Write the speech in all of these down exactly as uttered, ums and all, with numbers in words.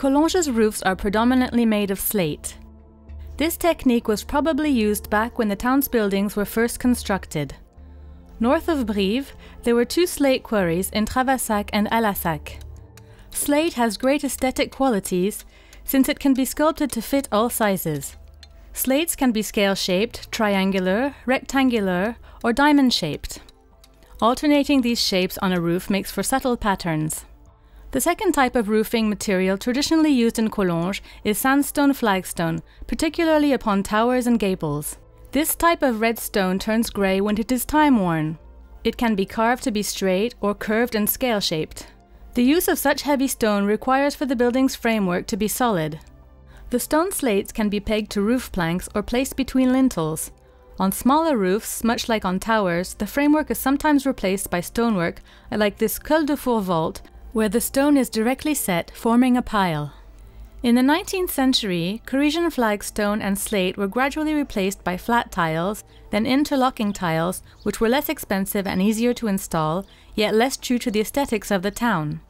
Collonges roofs are predominantly made of slate. This technique was probably used back when the town's buildings were first constructed. North of Brive, there were two slate quarries in Travassac and Allassac. Slate has great aesthetic qualities since it can be sculpted to fit all sizes. Slates can be scale-shaped, triangular, rectangular, or diamond-shaped. Alternating these shapes on a roof makes for subtle patterns. The second type of roofing material traditionally used in Collonges is sandstone flagstone, particularly upon towers and gables. This type of red stone turns grey when it is time-worn. It can be carved to be straight or curved and scale-shaped. The use of such heavy stone requires for the building's framework to be solid. The stone slates can be pegged to roof planks or placed between lintels. On smaller roofs, much like on towers, the framework is sometimes replaced by stonework, like this cul-de-four vault, where the stone is directly set, forming a pile. In the nineteenth century, Correzian flagstone and slate were gradually replaced by flat tiles, then interlocking tiles, which were less expensive and easier to install, yet less true to the aesthetics of the town.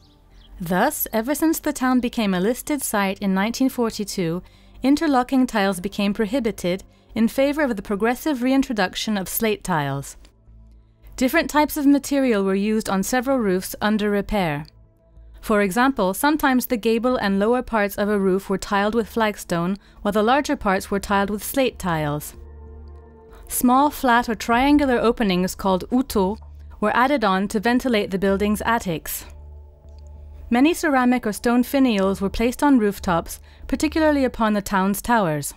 Thus, ever since the town became a listed site in nineteen forty-two, interlocking tiles became prohibited in favor of the progressive reintroduction of slate tiles. Different types of material were used on several roofs under repair. For example, sometimes the gable and lower parts of a roof were tiled with flagstone, while the larger parts were tiled with slate tiles. Small flat or triangular openings called outeaux were added on to ventilate the building's attics. Many ceramic or stone finials were placed on rooftops, particularly upon the town's towers.